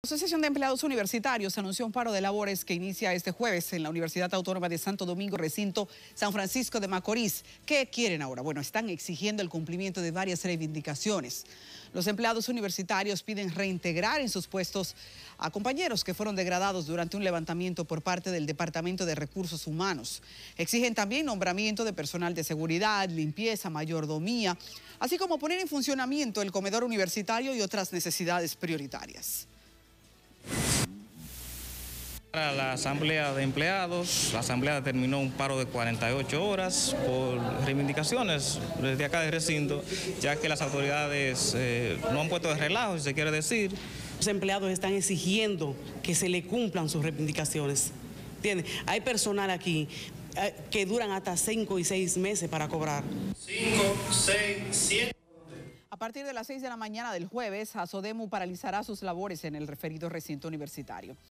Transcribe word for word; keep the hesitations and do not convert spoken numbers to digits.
La Asociación de Empleados Universitarios anunció un paro de labores que inicia este jueves en la Universidad Autónoma de Santo Domingo, Recinto San Francisco de Macorís. ¿Qué quieren ahora? Bueno, están exigiendo el cumplimiento de varias reivindicaciones. Los empleados universitarios piden reintegrar en sus puestos a compañeros que fueron degradados durante un levantamiento por parte del Departamento de Recursos Humanos. Exigen también nombramiento de personal de seguridad, limpieza, mayordomía, así como poner en funcionamiento el comedor universitario y otras necesidades prioritarias. Para la asamblea de empleados, la asamblea determinó un paro de cuarenta y ocho horas por reivindicaciones desde acá del recinto, ya que las autoridades eh, no han puesto de relajo, si se quiere decir. Los empleados están exigiendo que se le cumplan sus reivindicaciones. ¿Entiendes? Hay personal aquí eh, que duran hasta cinco y seis meses para cobrar. cinco, seis, siete... A partir de las seis de la mañana del jueves, ASODEMU paralizará sus labores en el referido recinto universitario.